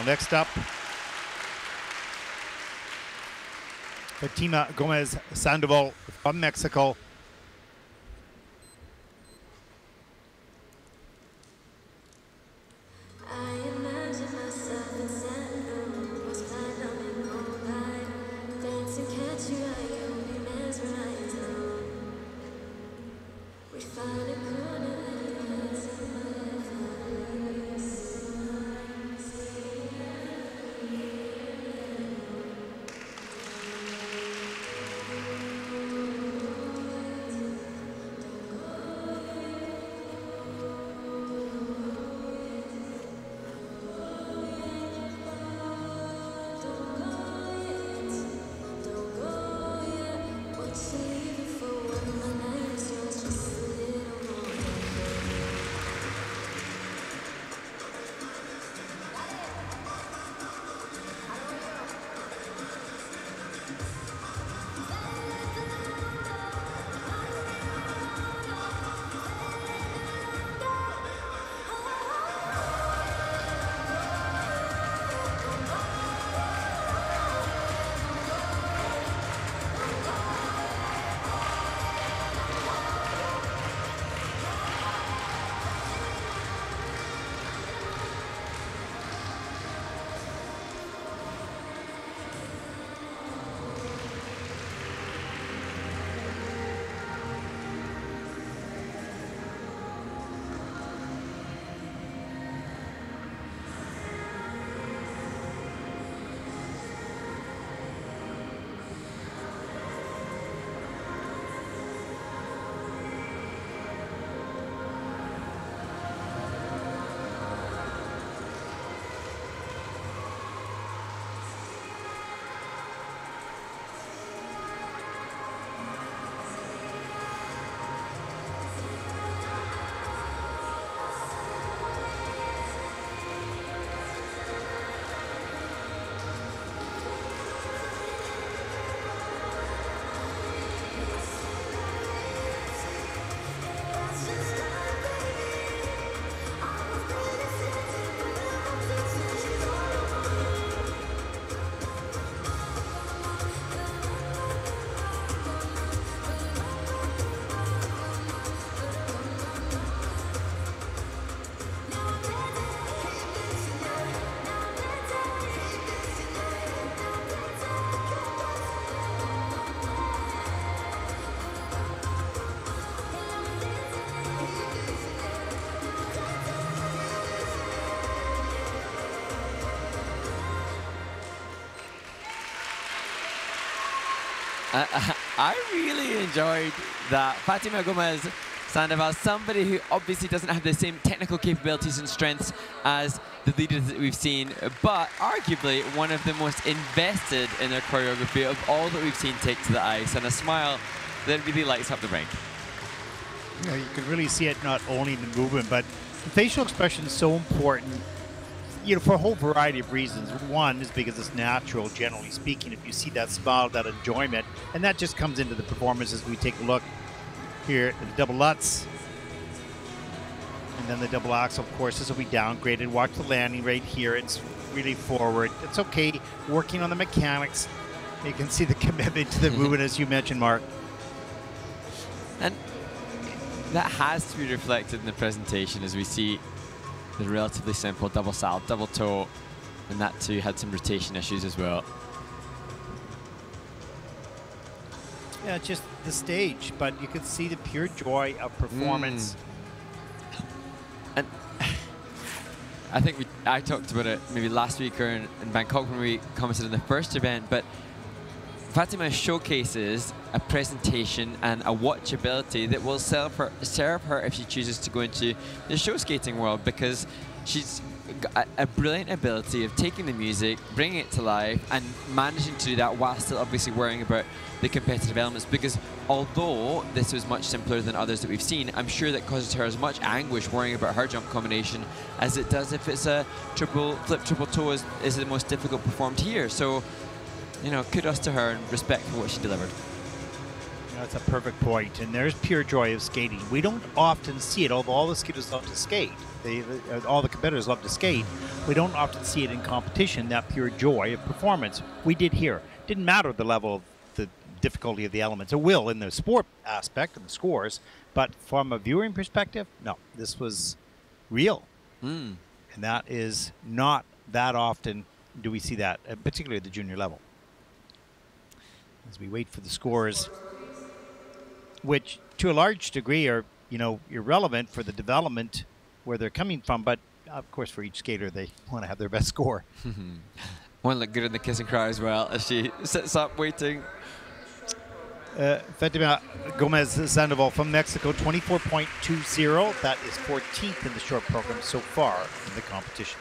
Well, next up, Fatima Gomez Sandoval from Mexico. I really enjoyed that. Fatima Gomez Sandoval, somebody who obviously doesn't have the same technical capabilities and strengths as the leaders that we've seen, but arguably one of the most invested in their choreography of all that we've seen take to the ice, and a smile that really lights up the rink. Yeah, you can really see it not only in the movement, but the facial expression is so important, you know, for a whole variety of reasons. One is because it's natural, generally speaking, if you see that smile, that enjoyment, and that just comes into the performance as we take a look here at the double Lutz. And then the double axel, of course, this will be downgraded. Watch the landing right here. It's really forward. It's okay, working on the mechanics. You can see the commitment to the movement, as you mentioned, Mark. And that has to be reflected in the presentation as we see the relatively simple double salve, double toe, and that too had some rotation issues as well. Yeah, just the stage, but you could see the pure joy of performance. And I think I talked about it maybe last week or in Bangkok when we commented on the first event, but Fatima showcases a presentation and a watchability that will serve her if she chooses to go into the show skating world, because she's got a brilliant ability of taking the music, bringing it to life, and managing to do that while still obviously worrying about the competitive elements. Because although this was much simpler than others that we've seen, I'm sure that causes her as much anguish worrying about her jump combination as it does if it's a triple toe is the most difficult performed here. So, you know, kudos to her and respect for what she delivered. That's a perfect point. And there's pure joy of skating. We don't often see it, although all the skaters love to skate. All the competitors love to skate. We don't often see it in competition, that pure joy of performance. We did here. Didn't matter the level of the difficulty of the elements. It will in the sport aspect and the scores, but from a viewing perspective, no, this was real. Mm. And that is not that often do we see that, particularly at the junior level. As we wait for the scores, which to a large degree are, you know, irrelevant for the development where they're coming from, but of course for each skater they want to have their best score. One looked good in the kissing crowd as well as she sits up waiting. Fatima Gomez Sandoval from Mexico, 24.20. That is 14th in the short program so far in the competition.